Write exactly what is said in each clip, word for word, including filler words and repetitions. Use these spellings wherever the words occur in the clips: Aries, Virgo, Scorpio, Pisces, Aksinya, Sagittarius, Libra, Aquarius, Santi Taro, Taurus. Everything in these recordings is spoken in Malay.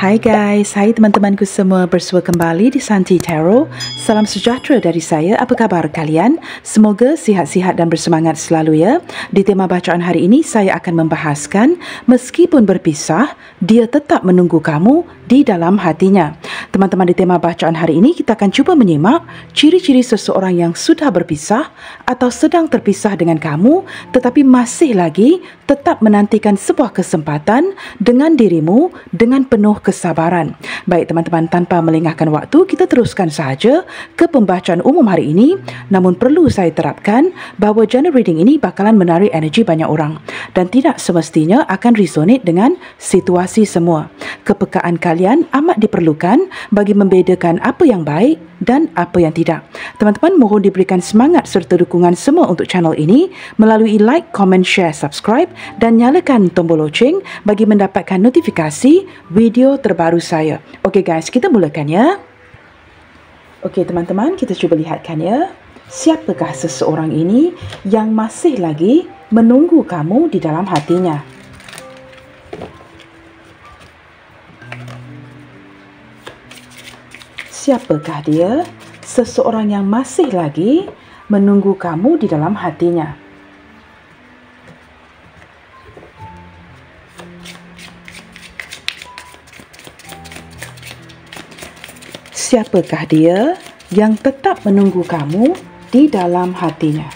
Hai guys, hai teman-temanku semua, bersua kembali di Santi Taro. Salam sejahtera dari saya, apa kabar kalian? Semoga sihat-sihat dan bersemangat selalu ya. Di tema bacaan hari ini, saya akan membahaskan meskipun berpisah, dia tetap menunggu kamu di dalam hatinya. Teman-teman, di tema bacaan hari ini, kita akan cuba menyimak ciri-ciri seseorang yang sudah berpisah atau sedang terpisah dengan kamu, tetapi masih lagi tetap menantikan sebuah kesempatan dengan dirimu dengan penuh kesempatan kesabaran. Baik teman-teman, tanpa melengahkan waktu, kita teruskan sahaja ke pembacaan umum hari ini. Namun perlu saya terapkan bahawa genre reading ini bakalan menarik energi banyak orang dan tidak semestinya akan resonate dengan situasi semua. Kepekaan kalian amat diperlukan bagi membedakan apa yang baik dan apa yang tidak. Teman-teman, mohon diberikan semangat serta dukungan semua untuk channel ini melalui like, komen, share, subscribe dan nyalakan tombol loceng bagi mendapatkan notifikasi video terbaru saya. Okey guys, kita mulakan ya. Okey teman-teman, kita cuba lihatkan ya. Siapakah seseorang ini yang masih lagi menunggu kamu di dalam hatinya? Siapakah dia? Seseorang yang masih lagi menunggu kamu di dalam hatinya. Siapakah dia yang tetap menunggu kamu di dalam hatinya?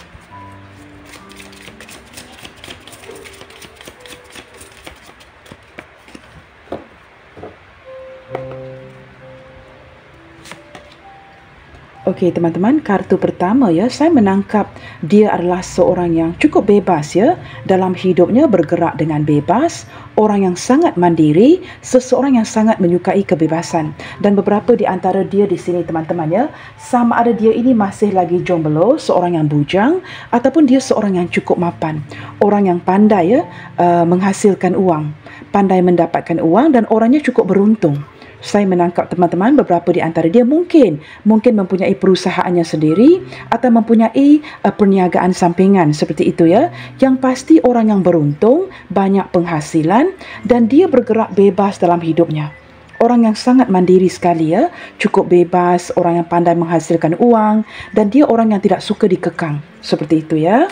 Okey teman-teman, kartu pertama ya, saya menangkap dia adalah seorang yang cukup bebas ya, dalam hidupnya bergerak dengan bebas, orang yang sangat mandiri, seseorang yang sangat menyukai kebebasan. Dan beberapa di antara dia di sini teman-teman ya, sama ada dia ini masih lagi jomblo, seorang yang bujang, ataupun dia seorang yang cukup mapan, orang yang pandai ya uh, menghasilkan uang, pandai mendapatkan uang dan orangnya cukup beruntung. Saya menangkap teman-teman beberapa di antara dia mungkin mungkin mempunyai perusahaannya sendiri atau mempunyai uh, perniagaan sampingan seperti itu ya. Yang pasti orang yang beruntung, banyak penghasilan dan dia bergerak bebas dalam hidupnya. Orang yang sangat mandiri sekali ya, cukup bebas, orang yang pandai menghasilkan uang dan dia orang yang tidak suka dikekang seperti itu ya.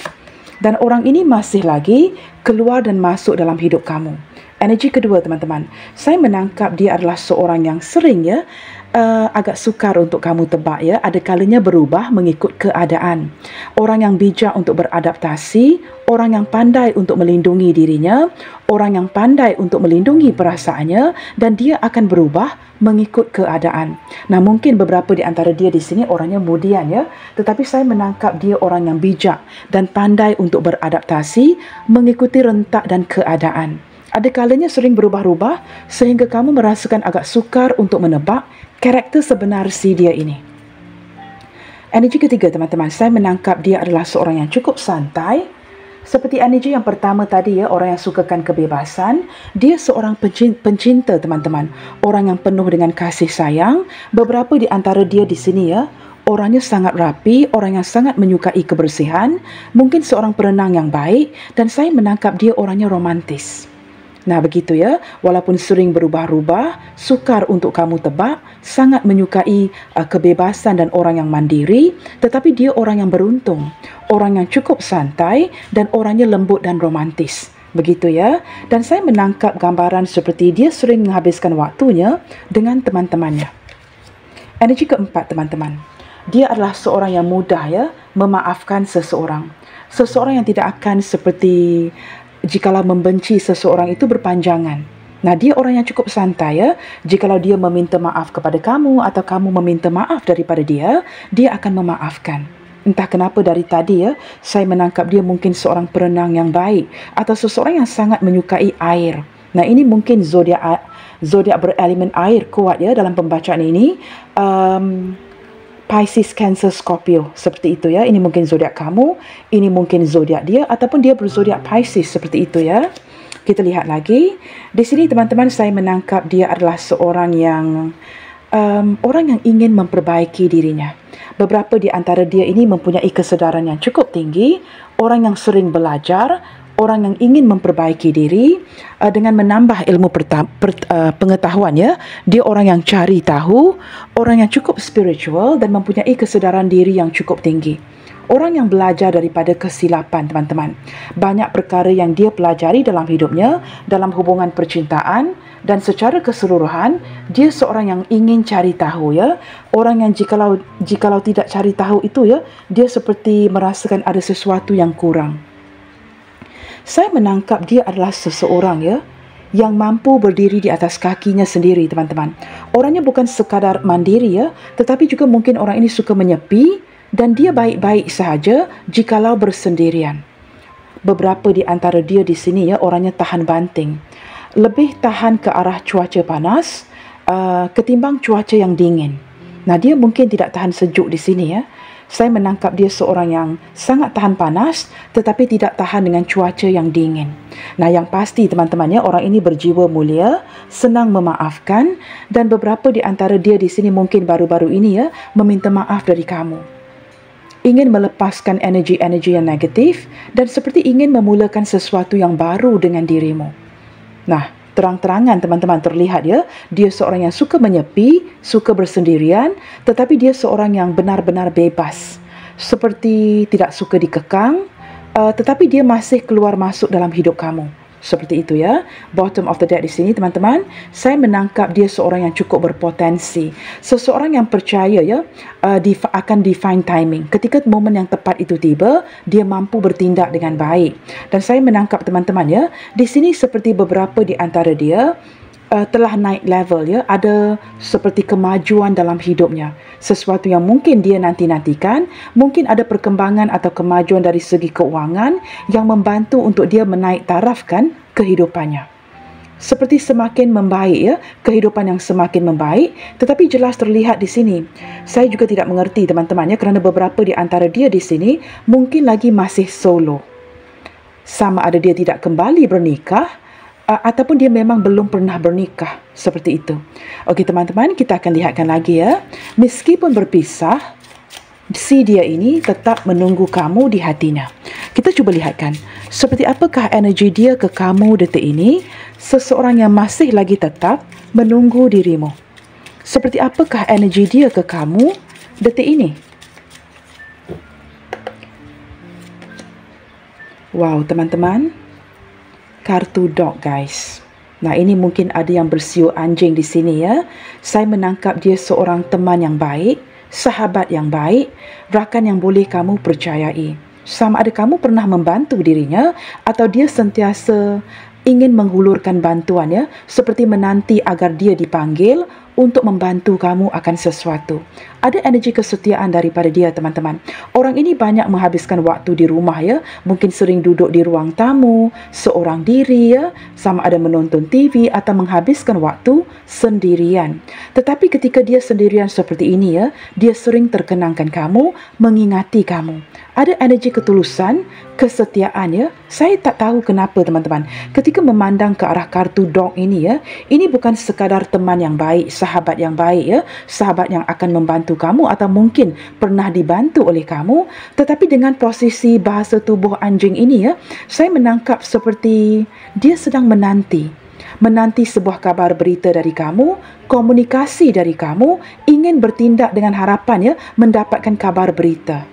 Dan orang ini masih lagi keluar dan masuk dalam hidup kamu. Energi kedua teman-teman, saya menangkap dia adalah seorang yang sering ya, uh, agak sukar untuk kamu tebak ya, ada kalanya berubah mengikut keadaan. Orang yang bijak untuk beradaptasi, orang yang pandai untuk melindungi dirinya, orang yang pandai untuk melindungi perasaannya dan dia akan berubah mengikut keadaan. Nah mungkin beberapa di antara dia di sini orangnya mudian ya, tetapi saya menangkap dia orang yang bijak dan pandai untuk beradaptasi, mengikuti rentak dan keadaan. Ada kalanya sering berubah-ubah sehingga kamu merasakan agak sukar untuk menebak karakter sebenar si dia ini. Energi ketiga teman-teman, saya menangkap dia adalah seorang yang cukup santai. Seperti energi yang pertama tadi ya, orang yang sukakan kebebasan, dia seorang pencinta teman-teman, orang yang penuh dengan kasih sayang. Beberapa di antara dia di sini ya, orangnya sangat rapi, orang yang sangat menyukai kebersihan, mungkin seorang perenang yang baik dan saya menangkap dia orangnya romantis. Nah begitu ya, walaupun sering berubah-ubah, sukar untuk kamu tebak, sangat menyukai uh, kebebasan dan orang yang mandiri, tetapi dia orang yang beruntung, orang yang cukup santai dan orangnya lembut dan romantis. Begitu ya, dan saya menangkap gambaran seperti dia sering menghabiskan waktunya dengan teman-temannya. Energi keempat teman-teman, dia adalah seorang yang mudah ya, memaafkan seseorang. Seseorang yang tidak akan seperti jikalau membenci seseorang itu berpanjangan. Nah dia orang yang cukup santai ya, jikalau dia meminta maaf kepada kamu atau kamu meminta maaf daripada dia, dia akan memaafkan. Entah kenapa dari tadi ya, saya menangkap dia mungkin seorang perenang yang baik atau seseorang yang sangat menyukai air. Nah ini mungkin zodiak zodiak berelemen air kuat ya dalam pembacaan ini. Um, Pisces, Cancer, Scorpio seperti itu ya. Ini mungkin zodiak kamu, ini mungkin zodiak dia ataupun dia berzodiak Pisces seperti itu ya. Kita lihat lagi. Di sini teman-teman saya menangkap dia adalah seorang yang um, orang yang ingin memperbaiki dirinya. Beberapa di antara dia ini mempunyai kesedaran yang cukup tinggi, orang yang sering belajar, orang yang ingin memperbaiki diri uh, dengan menambah ilmu perta- per, uh, pengetahuan ya. Dia orang yang cari tahu, orang yang cukup spiritual dan mempunyai kesadaran diri yang cukup tinggi. Orang yang belajar daripada kesilapan, teman-teman. Banyak perkara yang dia pelajari dalam hidupnya, dalam hubungan percintaan, dan secara keseluruhan, dia seorang yang ingin cari tahu ya. Orang yang jikalau, jikalau tidak cari tahu itu ya, dia seperti merasakan ada sesuatu yang kurang. Saya menangkap dia adalah seseorang ya yang mampu berdiri di atas kakinya sendiri, teman-teman. Orangnya bukan sekadar mandiri ya, tetapi juga mungkin orang ini suka menyepi dan dia baik-baik sahaja jikalau bersendirian. Beberapa di antara dia di sini ya orangnya tahan banting. Lebih tahan ke arah cuaca panas uh, ketimbang cuaca yang dingin. Nah, dia mungkin tidak tahan sejuk di sini ya. Saya menangkap dia seorang yang sangat tahan panas tetapi tidak tahan dengan cuaca yang dingin. Nah, yang pasti teman-temannya orang ini berjiwa mulia, senang memaafkan dan beberapa di antara dia di sini mungkin baru-baru ini ya meminta maaf dari kamu. Ingin melepaskan energi-energi yang negatif dan seperti ingin memulakan sesuatu yang baru dengan dirimu. Nah, terang-terangan teman-teman terlihat ya, dia seorang yang suka menyepi, suka bersendirian, tetapi dia seorang yang benar-benar bebas. Seperti tidak suka dikekang, uh, tetapi dia masih keluar masuk dalam hidup kamu. Seperti itu ya. Bottom of the deck di sini teman-teman, saya menangkap dia seorang yang cukup berpotensi. Seseorang yang percaya ya, uh, di, akan define timing. Ketika momen yang tepat itu tiba, dia mampu bertindak dengan baik. Dan saya menangkap teman-teman ya, di sini seperti beberapa di antara dia uh, telah naik level ya, ada seperti kemajuan dalam hidupnya. Sesuatu yang mungkin dia nanti-nantikan, mungkin ada perkembangan atau kemajuan dari segi keuangan yang membantu untuk dia menaik tarafkan kehidupannya. Seperti semakin membaik ya, kehidupan yang semakin membaik, tetapi jelas terlihat di sini. Saya juga tidak mengerti teman-temannya kerana beberapa di antara dia di sini mungkin lagi masih solo. Sama ada dia tidak kembali bernikah, uh, ataupun dia memang belum pernah bernikah, seperti itu. Okey teman-teman, kita akan lihatkan lagi ya. Meskipun berpisah, si dia ini tetap menunggu kamu di hatinya. Kita cuba lihatkan, seperti apakah energi dia ke kamu detik ini, seseorang yang masih lagi tetap menunggu dirimu. Seperti apakah energi dia ke kamu detik ini? Wow, teman-teman. Kartu dog, guys. Nah, ini mungkin ada yang bersiul anjing di sini ya. Saya menangkap dia seorang teman yang baik, sahabat yang baik, rakan yang boleh kamu percayai. Sama ada kamu pernah membantu dirinya atau dia sentiasa ingin menghulurkan bantuannya, seperti menanti agar dia dipanggil untuk membantu kamu akan sesuatu. Ada energi kesetiaan daripada dia, teman-teman. Orang ini banyak menghabiskan waktu di rumah ya, mungkin sering duduk di ruang tamu, seorang diri ya, sama ada menonton T V atau menghabiskan waktu sendirian. Tetapi ketika dia sendirian seperti ini ya, dia sering terkenangkan kamu, mengingati kamu. Ada energi ketulusan, kesetiaan ya. Saya tak tahu kenapa teman-teman. Ketika memandang ke arah kartu dog ini ya, ini bukan sekadar teman yang baik, sahabat yang baik ya, sahabat yang akan membantu kamu atau mungkin pernah dibantu oleh kamu. Tetapi dengan posisi bahasa tubuh anjing ini ya, saya menangkap seperti dia sedang menanti. Menanti sebuah kabar berita dari kamu, komunikasi dari kamu, ingin bertindak dengan harapan ya, mendapatkan kabar berita.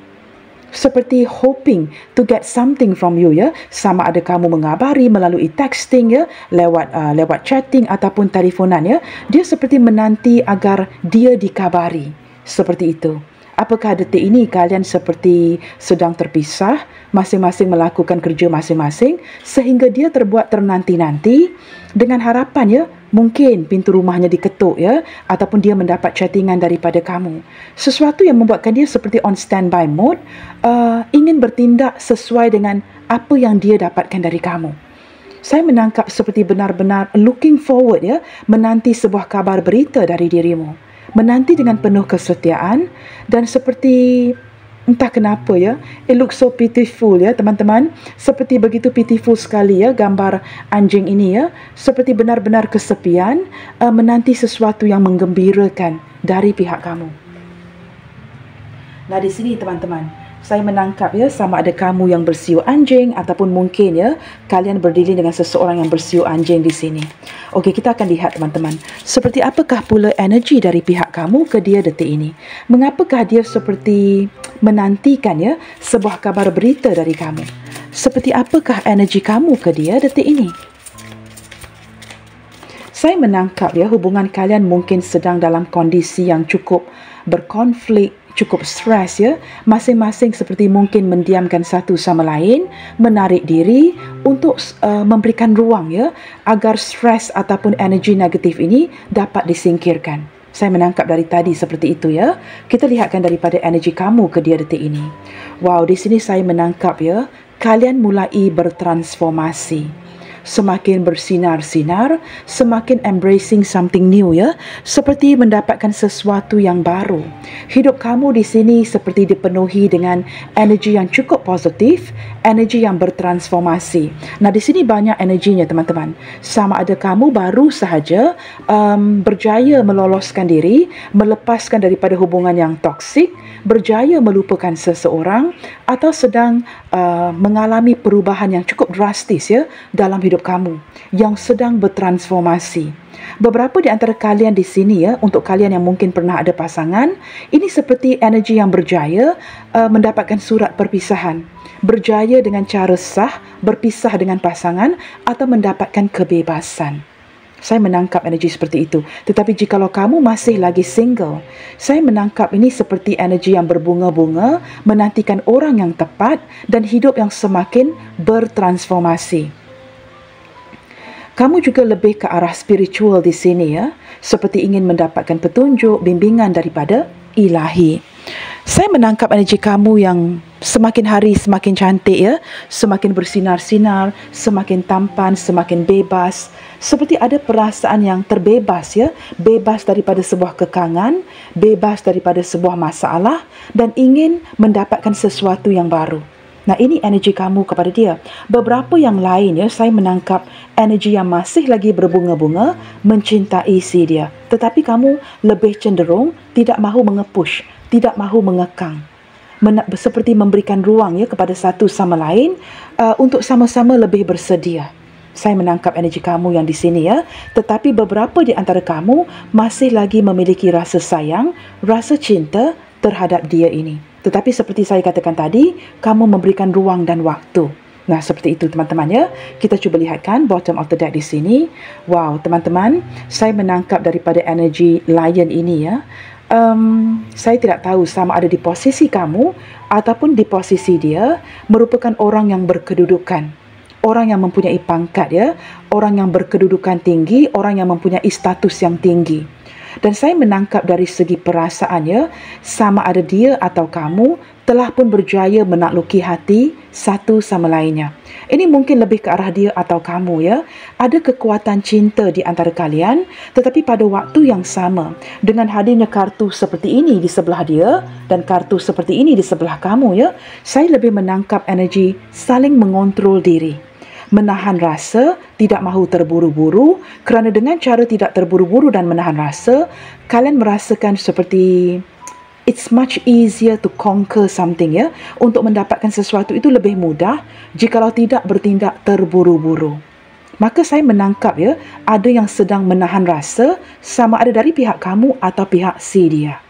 Seperti hoping to get something from you ya, sama ada kamu mengabari melalui texting ya, lewat uh, lewat chatting ataupun telefonan ya, dia seperti menanti agar dia dikabari, seperti itu. Apakah detik ini kalian seperti sedang terpisah, masing-masing melakukan kerja masing-masing, sehingga dia terbuat ternanti-nanti dengan harapan ya, mungkin pintu rumahnya diketuk ya, ataupun dia mendapat chattingan daripada kamu. Sesuatu yang membuatkan dia seperti on standby mode, uh, ingin bertindak sesuai dengan apa yang dia dapatkan dari kamu. Saya menangkap seperti benar-benar looking forward ya, menanti sebuah kabar berita dari dirimu. Menanti dengan penuh kesetiaan dan seperti entah kenapa ya, it looks so pitiful ya teman-teman, seperti begitu pitiful sekali ya gambar anjing ini ya, seperti benar-benar kesepian, uh, menanti sesuatu yang menggembirakan dari pihak kamu. Nah di sini teman-teman, Saya menangkap ya, sama ada kamu yang bersiul anjing ataupun mungkin ya, kalian berdealing dengan seseorang yang bersiul anjing di sini. Okey, kita akan lihat teman-teman. Seperti apakah pula energi dari pihak kamu ke dia detik ini? Mengapakah dia seperti menantikan ya, sebuah kabar berita dari kamu? Seperti apakah energi kamu ke dia detik ini? Saya menangkap ya, hubungan kalian mungkin sedang dalam kondisi yang cukup berkonflik, cukup stres ya. Masing-masing seperti mungkin mendiamkan satu sama lain, menarik diri untuk uh, memberikan ruang ya, agar stres ataupun energi negatif ini dapat disingkirkan. Saya menangkap dari tadi seperti itu ya. Kita lihatkan daripada energi kamu ke dia detik ini. Wow, di sini saya menangkap ya, kalian mulai bertransformasi. Semakin bersinar-sinar, semakin embracing something new ya, seperti mendapatkan sesuatu yang baru. Hidup kamu di sini seperti dipenuhi dengan energi yang cukup positif, energi yang bertransformasi. Nah, di sini banyak energinya teman-teman. Sama ada kamu baru sahaja um, berjaya meloloskan diri, melepaskan daripada hubungan yang toksik, berjaya melupakan seseorang, atau sedang uh, mengalami perubahan yang cukup drastis ya dalam hidup kamu yang sedang bertransformasi. Beberapa di antara kalian di sini ya, untuk kalian yang mungkin pernah ada pasangan, ini seperti energi yang berjaya uh, mendapatkan surat perpisahan, berjaya dengan cara sah berpisah dengan pasangan atau mendapatkan kebebasan. Saya menangkap energi seperti itu. Tetapi jikalau kamu masih lagi single, saya menangkap ini seperti energi yang berbunga-bunga, menantikan orang yang tepat dan hidup yang semakin bertransformasi. Kamu juga lebih ke arah spiritual di sini ya, seperti ingin mendapatkan petunjuk, bimbingan daripada ilahi. Saya menangkap energi kamu yang semakin hari semakin cantik ya, semakin bersinar-sinar, semakin tampan, semakin bebas. Seperti ada perasaan yang terbebas ya, bebas daripada sebuah kekangan, bebas daripada sebuah masalah dan ingin mendapatkan sesuatu yang baru. Nah, ini energi kamu kepada dia. Beberapa yang lain ya, saya menangkap energi yang masih lagi berbunga-bunga, mencintai si dia. Tetapi kamu lebih cenderung tidak mahu mengepush, tidak mahu mengekang. Men- seperti memberikan ruang ya kepada satu sama lain uh, untuk sama-sama lebih bersedia. Saya menangkap energi kamu yang di sini ya, tetapi beberapa di antara kamu masih lagi memiliki rasa sayang, rasa cinta terhadap dia ini. Tetapi seperti saya katakan tadi, kamu memberikan ruang dan waktu. Nah, seperti itu teman-teman ya. Kita cuba lihatkan bottom of the deck di sini. Wow, teman-teman, saya menangkap daripada energi lion ini ya. Um, saya tidak tahu sama ada di posisi kamu ataupun di posisi dia, merupakan orang yang berkedudukan. Orang yang mempunyai pangkat ya, orang yang berkedudukan tinggi, orang yang mempunyai status yang tinggi. Dan saya menangkap dari segi perasaannya, sama ada dia atau kamu telah pun berjaya menakluki hati satu sama lainnya. Ini mungkin lebih ke arah dia atau kamu ya. Ada kekuatan cinta di antara kalian, tetapi pada waktu yang sama, dengan hadirnya kartu seperti ini di sebelah dia dan kartu seperti ini di sebelah kamu ya, saya lebih menangkap energi saling mengontrol diri. Menahan rasa, tidak mahu terburu-buru, kerana dengan cara tidak terburu-buru dan menahan rasa, kalian merasakan seperti it's much easier to conquer something ya. Untuk mendapatkan sesuatu itu lebih mudah jikalau tidak bertindak terburu-buru. Maka saya menangkap ya, ada yang sedang menahan rasa, sama ada dari pihak kamu atau pihak si dia.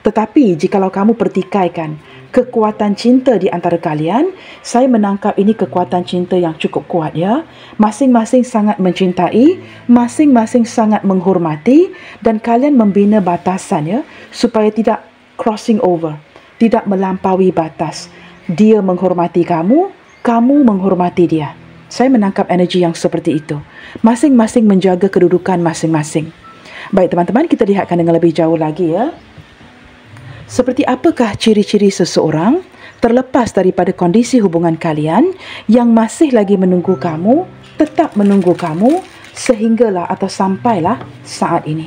Tetapi jikalau kamu pertikaikan kekuatan cinta di antara kalian, saya menangkap ini kekuatan cinta yang cukup kuat ya. Masing-masing sangat mencintai, masing-masing sangat menghormati dan kalian membina batasan ya, supaya tidak crossing over, tidak melampaui batas. Dia menghormati kamu, kamu menghormati dia. Saya menangkap energi yang seperti itu. Masing-masing menjaga kedudukan masing-masing. Baik teman-teman, kita lihatkan dengan lebih jauh lagi ya. Seperti apakah ciri-ciri seseorang terlepas daripada kondisi hubungan kalian yang masih lagi menunggu kamu, tetap menunggu kamu sehinggalah atau sampailah saat ini?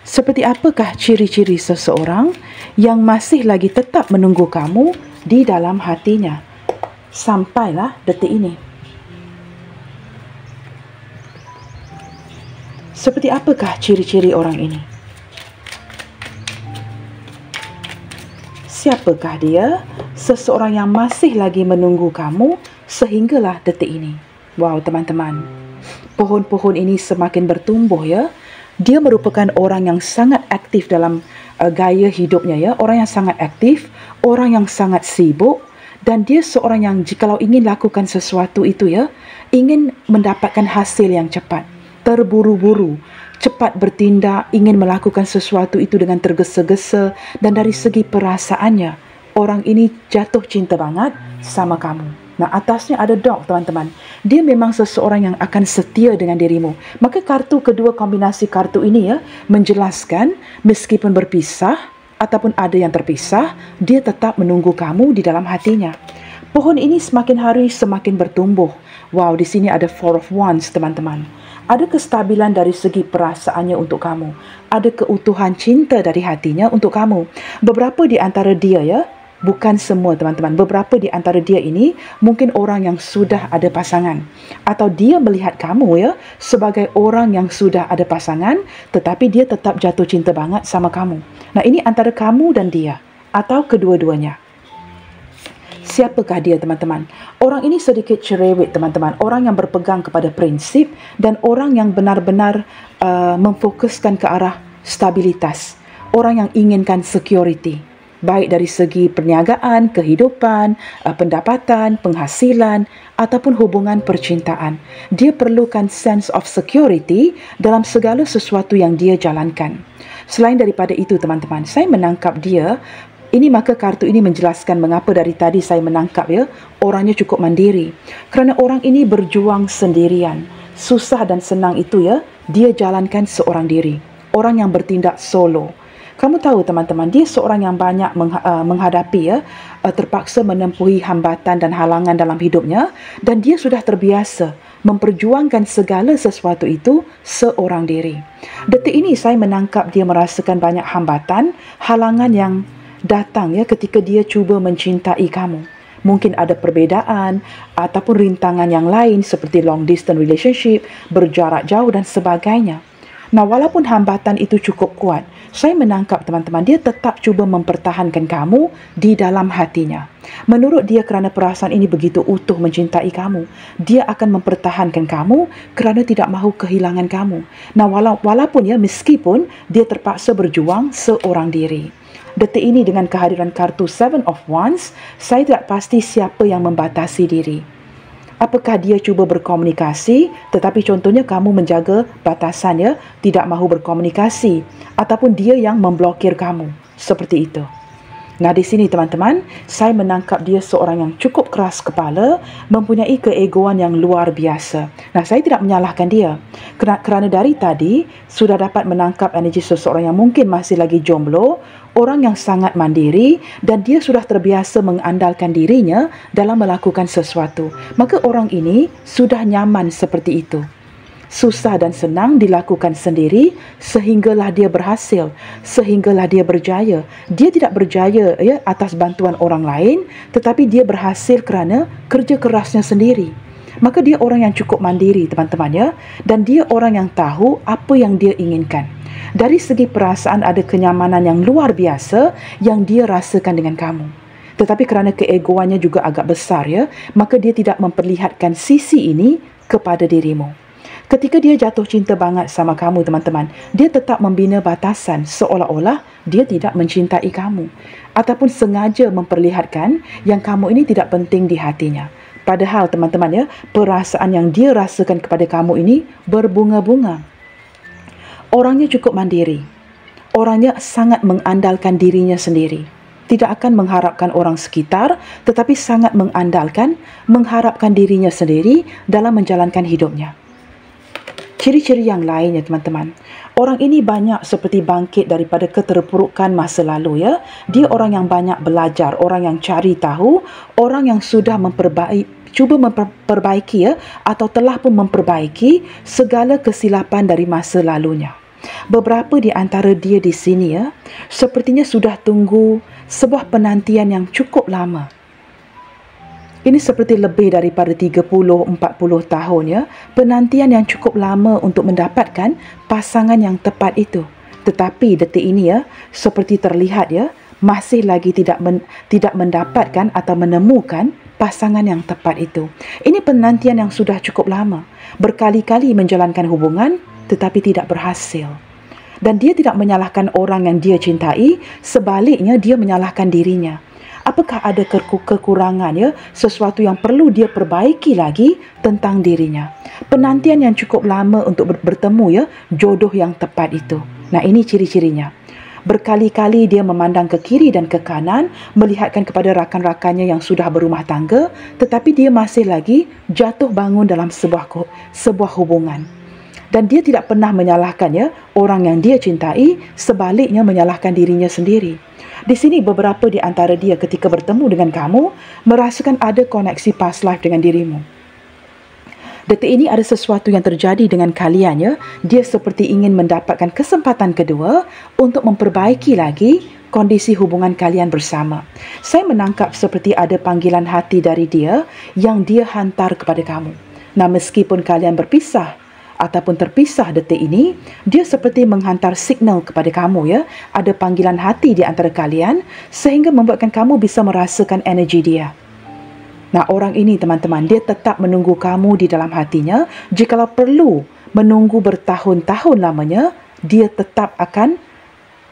Seperti apakah ciri-ciri seseorang yang masih lagi tetap menunggu kamu di dalam hatinya sampailah detik ini? Seperti apakah ciri-ciri orang ini? Siapakah dia? Seseorang yang masih lagi menunggu kamu sehinggalah detik ini. Wow, teman-teman. Pohon-pohon ini semakin bertumbuh ya. Dia merupakan orang yang sangat aktif dalam uh, gaya hidupnya ya. Orang yang sangat aktif, orang yang sangat sibuk. Dan dia seorang yang jikalau ingin lakukan sesuatu itu ya, ingin mendapatkan hasil yang cepat, terburu-buru, cepat bertindak, ingin melakukan sesuatu itu dengan tergesa-gesa. Dan dari segi perasaannya, orang ini jatuh cinta banget sama kamu. Nah, atasnya ada dog, teman-teman. Dia memang seseorang yang akan setia dengan dirimu. Maka kartu kedua, kombinasi kartu ini ya, menjelaskan meskipun berpisah ataupun ada yang terpisah, dia tetap menunggu kamu di dalam hatinya. Pohon ini semakin hari semakin bertumbuh. Wow, di sini ada Four of Wands, teman-teman. Ada kestabilan dari segi perasaannya untuk kamu. Ada keutuhan cinta dari hatinya untuk kamu. Beberapa di antara dia ya, bukan semua teman-teman, beberapa di antara dia ini mungkin orang yang sudah ada pasangan. Atau dia melihat kamu ya sebagai orang yang sudah ada pasangan, tetapi dia tetap jatuh cinta banget sama kamu. Nah, ini antara kamu dan dia atau kedua-duanya. Siapakah dia, teman-teman? Orang ini sedikit cerewet, teman-teman. Orang yang berpegang kepada prinsip dan orang yang benar-benar uh, memfokuskan ke arah stabilitas. Orang yang inginkan security, baik dari segi perniagaan, kehidupan, uh, pendapatan, penghasilan ataupun hubungan percintaan. Dia perlukan sense of security dalam segala sesuatu yang dia jalankan. Selain daripada itu, teman-teman, saya menangkap dia. Ini maka kartu ini menjelaskan mengapa dari tadi saya menangkap ya, orangnya cukup mandiri. Kerana orang ini berjuang sendirian. Susah dan senang itu ya, dia jalankan seorang diri. Orang yang bertindak solo. Kamu tahu teman-teman, dia seorang yang banyak mengha uh, menghadapi ya, uh, terpaksa menempuhi hambatan dan halangan dalam hidupnya. Dan dia sudah terbiasa memperjuangkan segala sesuatu itu seorang diri. Detik ini saya menangkap dia merasakan banyak hambatan, halangan yang datang ya ketika dia cuba mencintai kamu. Mungkin ada perbezaan ataupun rintangan yang lain seperti long distance relationship, berjarak jauh dan sebagainya. Nah, walaupun hambatan itu cukup kuat, saya menangkap teman-teman, dia tetap cuba mempertahankan kamu di dalam hatinya. Menurut dia, kerana perasaan ini begitu utuh mencintai kamu, dia akan mempertahankan kamu kerana tidak mahu kehilangan kamu. Nah, wala walaupun ya, meskipun dia terpaksa berjuang seorang diri. Detik ini dengan kehadiran kartu Seven of Wands, saya tidak pasti siapa yang membatasi diri. Apakah dia cuba berkomunikasi, tetapi contohnya kamu menjaga batasannya, tidak mahu berkomunikasi, ataupun dia yang memblokir kamu, seperti itu. Nah, di sini teman-teman, saya menangkap dia seorang yang cukup keras kepala, mempunyai keegoan yang luar biasa. Nah, saya tidak menyalahkan dia, kerana dari tadi sudah dapat menangkap energi seseorang yang mungkin masih lagi jomblo, orang yang sangat mandiri dan dia sudah terbiasa mengandalkan dirinya dalam melakukan sesuatu. Maka orang ini sudah nyaman seperti itu. Susah dan senang dilakukan sendiri sehinggalah dia berhasil, sehinggalah dia berjaya. Dia tidak berjaya ya atas bantuan orang lain, tetapi dia berhasil kerana kerja kerasnya sendiri. Maka dia orang yang cukup mandiri, teman-teman ya, dan dia orang yang tahu apa yang dia inginkan. Dari segi perasaan ada kenyamanan yang luar biasa yang dia rasakan dengan kamu. Tetapi kerana keegoannya juga agak besar ya, maka dia tidak memperlihatkan sisi ini kepada dirimu. Ketika dia jatuh cinta banget sama kamu, teman-teman, dia tetap membina batasan seolah-olah dia tidak mencintai kamu. Ataupun sengaja memperlihatkan yang kamu ini tidak penting di hatinya. Padahal, teman-teman ya, perasaan yang dia rasakan kepada kamu ini berbunga-bunga. Orangnya cukup mandiri. Orangnya sangat mengandalkan dirinya sendiri. Tidak akan mengharapkan orang sekitar, tetapi sangat mengandalkan, mengharapkan dirinya sendiri dalam menjalankan hidupnya. Ciri-ciri yang lainnya, teman-teman. Orang ini banyak seperti bangkit daripada keterpurukan masa lalu ya. Dia orang yang banyak belajar, orang yang cari tahu, orang yang sudah memperbaiki, cuba memperbaiki ya, atau telah pun memperbaiki segala kesilapan dari masa lalunya. Beberapa di antara dia di sini ya, sepertinya sudah tunggu sebuah penantian yang cukup lama. Ini seperti lebih daripada tiga puluh empat puluh tahun ya, penantian yang cukup lama untuk mendapatkan pasangan yang tepat itu. Tetapi detik ini ya, seperti terlihat ya, masih lagi tidak men, tidak mendapatkan atau menemukan pasangan yang tepat itu. Ini penantian yang sudah cukup lama, berkali-kali menjalankan hubungan tetapi tidak berhasil. Dan dia tidak menyalahkan orang yang dia cintai, sebaliknya dia menyalahkan dirinya. Apakah ada kekurangan, ya, sesuatu yang perlu dia perbaiki lagi tentang dirinya? Penantian yang cukup lama untuk bertemu, ya, jodoh yang tepat itu. Nah, ini ciri-cirinya. Berkali-kali dia memandang ke kiri dan ke kanan, melihatkan kepada rakan-rakannya yang sudah berumah tangga, tetapi dia masih lagi jatuh bangun dalam sebuah sebuah hubungan. Dan dia tidak pernah menyalahkannya orang yang dia cintai, sebaliknya menyalahkan dirinya sendiri. Di sini beberapa di antara dia ketika bertemu dengan kamu merasakan ada koneksi past life dengan dirimu. Detik ini ada sesuatu yang terjadi dengan kalian. Dia seperti ingin mendapatkan kesempatan kedua untuk memperbaiki lagi kondisi hubungan kalian bersama. Saya menangkap seperti ada panggilan hati dari dia yang dia hantar kepada kamu. Nah, meskipun kalian berpisah ataupun terpisah detik ini, dia seperti menghantar signal kepada kamu, ya. Ada panggilan hati di antara kalian sehingga membuatkan kamu bisa merasakan energi dia. Nah, orang ini, teman-teman, dia tetap menunggu kamu di dalam hatinya. Jikalau perlu menunggu bertahun-tahun lamanya, dia tetap akan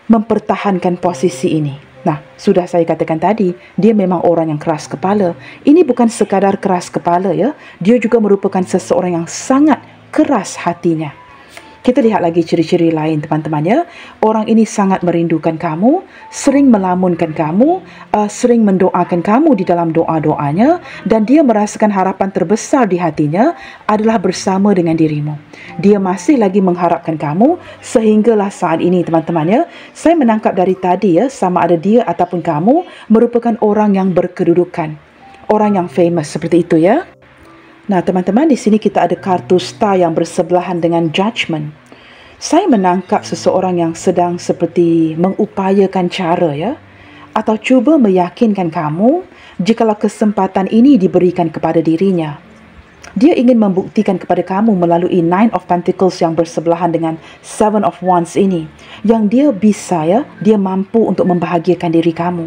mempertahankan posisi ini. Nah, sudah saya katakan tadi, dia memang orang yang keras kepala. Ini bukan sekadar keras kepala, ya. Dia juga merupakan seseorang yang sangat keras hatinya. Kita lihat lagi ciri-ciri lain, teman-temannya. Orang ini sangat merindukan kamu, sering melamunkan kamu, uh, sering mendoakan kamu di dalam doa-doanya, dan dia merasakan harapan terbesar di hatinya adalah bersama dengan dirimu. Dia masih lagi mengharapkan kamu, sehinggalah saat ini, teman-temannya. Saya menangkap dari tadi, ya, sama ada dia ataupun kamu merupakan orang yang berkedudukan, orang yang famous, seperti itu, ya. Nah, teman-teman, di sini kita ada kartu star yang bersebelahan dengan judgment. Saya menangkap seseorang yang sedang seperti mengupayakan cara, ya, atau cuba meyakinkan kamu jikalau kesempatan ini diberikan kepada dirinya. Dia ingin membuktikan kepada kamu melalui Nine of Pentacles yang bersebelahan dengan Seven of Wands ini, yang dia bisa, ya, dia mampu untuk membahagiakan diri kamu.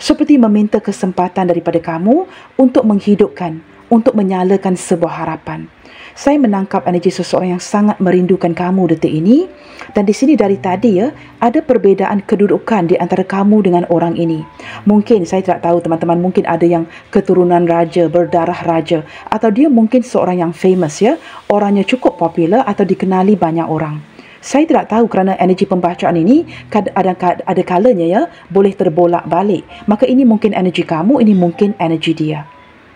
Seperti meminta kesempatan daripada kamu untuk menghidupkan, untuk menyalakan sebuah harapan. Saya menangkap energi seseorang yang sangat merindukan kamu detik ini. Dan di sini dari tadi, ya, ada perbezaan kedudukan di antara kamu dengan orang ini. Mungkin, saya tidak tahu, teman-teman, mungkin ada yang keturunan raja, berdarah raja, atau dia mungkin seorang yang famous, ya, orangnya cukup popular atau dikenali banyak orang. Saya tidak tahu kerana energi pembacaan ini ada, ada kalanya, ya, boleh terbolak-balik. Maka ini mungkin energi kamu, ini mungkin energi dia.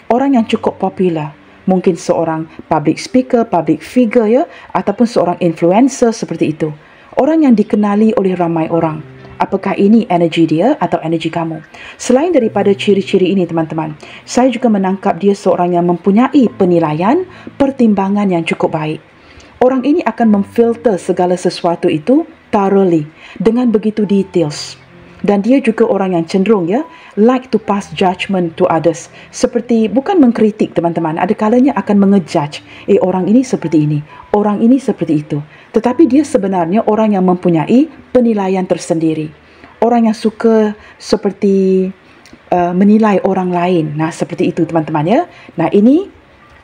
Orang yang cukup popular, mungkin seorang public speaker, public figure, ya, ataupun seorang influencer, seperti itu. Orang yang dikenali oleh ramai orang. Apakah ini energi dia atau energi kamu? Selain daripada ciri-ciri ini, teman-teman, saya juga menangkap dia seorang yang mempunyai penilaian, pertimbangan yang cukup baik. Orang ini akan memfilter segala sesuatu itu thoroughly, dengan begitu details. Dan dia juga orang yang cenderung, ya, like to pass judgment to others. Seperti bukan mengkritik, teman-teman. Ada kalanya akan mengejudge. Eh, orang ini seperti ini, orang ini seperti itu. Tetapi dia sebenarnya orang yang mempunyai penilaian tersendiri. Orang yang suka seperti uh, menilai orang lain. Nah, seperti itu, teman-teman, ya. Nah, ini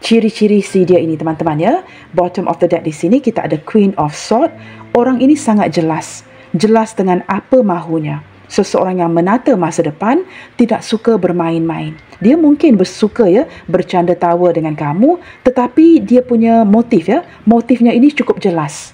ciri-ciri si dia ini, teman-teman, ya. Bottom of the deck di sini kita ada Queen of Swords. Orang ini sangat jelas. Jelas dengan apa mahunya. Seseorang yang menata masa depan, tidak suka bermain-main. Dia mungkin bersuka, ya, bercanda tawa dengan kamu, tetapi dia punya motif, ya. Motifnya ini cukup jelas.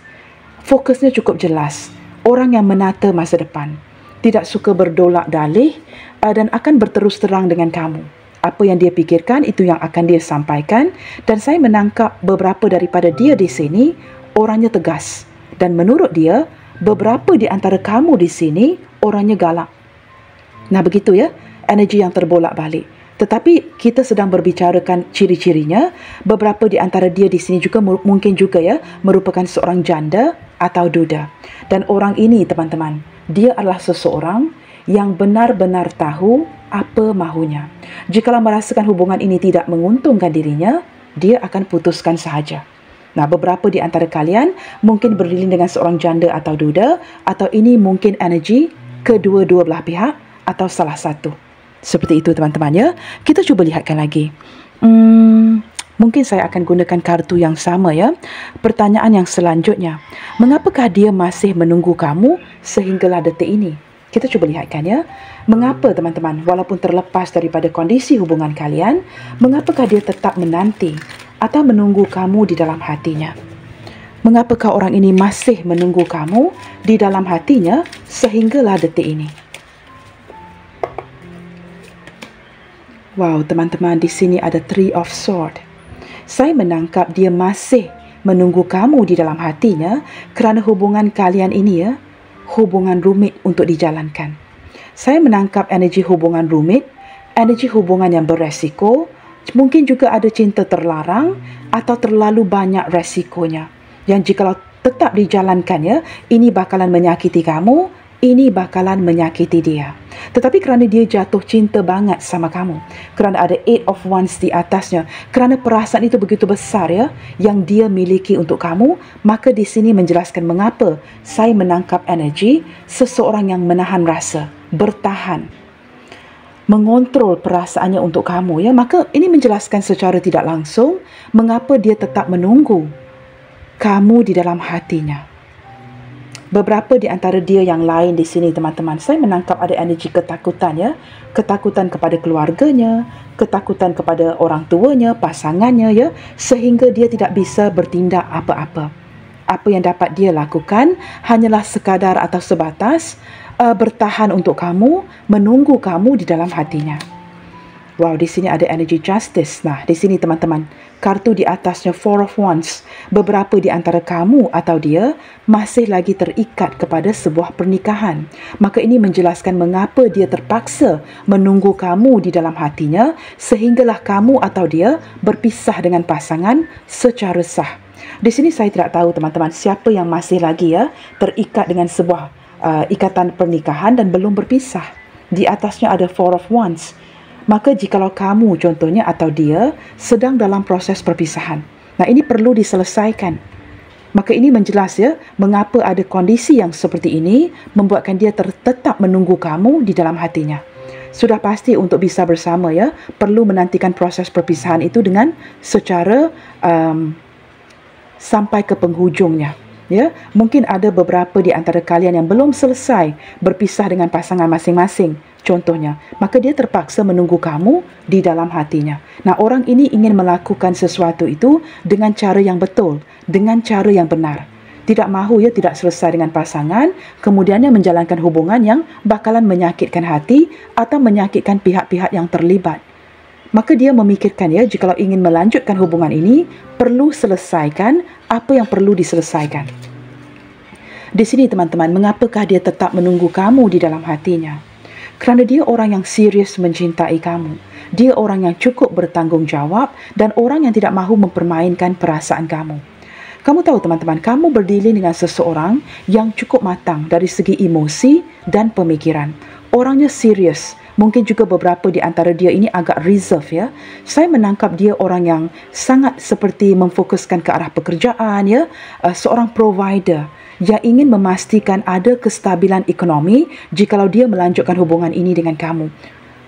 Fokusnya cukup jelas. Orang yang menata masa depan, tidak suka berdolak-dalih, dan akan berterus terang dengan kamu. Apa yang dia fikirkan, itu yang akan dia sampaikan. Dan saya menangkap beberapa daripada dia di sini, orangnya tegas. Dan menurut dia, beberapa di antara kamu di sini, orangnya galak. Nah, begitu, ya, energi yang terbolak-balik. Tetapi kita sedang berbicarakan ciri-cirinya. Beberapa di antara dia di sini juga mungkin juga, ya, merupakan seorang janda atau duda. Dan orang ini, teman-teman, dia adalah seseorang yang benar-benar tahu apa mahunya. Jikalau merasakan hubungan ini tidak menguntungkan dirinya, dia akan putuskan sahaja. Nah, beberapa di antara kalian mungkin berlindung dengan seorang janda atau duda, atau ini mungkin energi kedua-dua belah pihak atau salah satu. Seperti itu teman-teman ya. Kita cuba lihatkan lagi. Hmm, mungkin saya akan gunakan kartu yang sama ya. Pertanyaan yang selanjutnya, mengapakah dia masih menunggu kamu sehinggalah detik ini? Kita cuba lihatkan ya. Mengapa teman-teman, walaupun terlepas daripada kondisi hubungan kalian, mengapakah dia tetap menanti atau menunggu kamu di dalam hatinya? Mengapakah orang ini masih menunggu kamu di dalam hatinya sehinggalah detik ini? Wow, teman-teman, di sini ada Three of Swords. Saya menangkap dia masih menunggu kamu di dalam hatinya kerana hubungan kalian ini ya, hubungan rumit untuk dijalankan. Saya menangkap energi hubungan rumit, energi hubungan yang beresiko, mungkin juga ada cinta terlarang atau terlalu banyak resikonya. Yang jikalau tetap dijalankan ya, ini bakalan menyakiti kamu, ini bakalan menyakiti dia. Tetapi kerana dia jatuh cinta banget sama kamu, kerana ada Eight of Wands di atasnya, kerana perasaan itu begitu besar ya, yang dia miliki untuk kamu, maka di sini menjelaskan mengapa saya menangkap energi seseorang yang menahan rasa, bertahan, mengontrol perasaannya untuk kamu ya. Maka ini menjelaskan secara tidak langsung mengapa dia tetap menunggu kamu di dalam hatinya. Beberapa di antara dia yang lain di sini teman-teman, saya menangkap ada energi ketakutan ya. Ketakutan kepada keluarganya, ketakutan kepada orang tuanya, pasangannya ya, sehingga dia tidak bisa bertindak apa-apa. Apa yang dapat dia lakukan hanyalah sekadar atau sebatas uh, bertahan untuk kamu, menunggu kamu di dalam hatinya. Wow, di sini ada energi justice. Nah, di sini teman-teman, kartu di atasnya Four of Wands. Beberapa di antara kamu atau dia masih lagi terikat kepada sebuah pernikahan. Maka ini menjelaskan mengapa dia terpaksa menunggu kamu di dalam hatinya sehinggalah kamu atau dia berpisah dengan pasangan secara sah. Di sini saya tidak tahu teman-teman siapa yang masih lagi ya terikat dengan sebuah uh, ikatan pernikahan dan belum berpisah. Di atasnya ada Four of Wands. Maka jikalau kamu contohnya atau dia sedang dalam proses perpisahan, nah ini perlu diselesaikan. Maka ini menjelas ya, mengapa ada kondisi yang seperti ini membuatkan dia tetap menunggu kamu di dalam hatinya. Sudah pasti untuk bisa bersama ya, perlu menantikan proses perpisahan itu dengan secara um, sampai ke penghujungnya. Ya, mungkin ada beberapa di antara kalian yang belum selesai berpisah dengan pasangan masing-masing contohnya, maka dia terpaksa menunggu kamu di dalam hatinya. Nah, orang ini ingin melakukan sesuatu itu dengan cara yang betul, dengan cara yang benar. Tidak mahu ya tidak selesai dengan pasangan, kemudiannya menjalankan hubungan yang bakalan menyakitkan hati atau menyakitkan pihak-pihak yang terlibat. Maka dia memikirkan ya, jikalau ingin melanjutkan hubungan ini, perlu selesaikan apa yang perlu diselesaikan. Di sini teman-teman, mengapakah dia tetap menunggu kamu di dalam hatinya? Kerana dia orang yang serius mencintai kamu. Dia orang yang cukup bertanggungjawab dan orang yang tidak mahu mempermainkan perasaan kamu. Kamu tahu teman-teman, kamu berdealing dengan seseorang yang cukup matang dari segi emosi dan pemikiran. Orangnya serius. Mungkin juga beberapa di antara dia ini agak reserve ya. Saya menangkap dia orang yang sangat seperti memfokuskan ke arah pekerjaan ya. Uh, seorang provider yang ingin memastikan ada kestabilan ekonomi jikalau dia melanjutkan hubungan ini dengan kamu.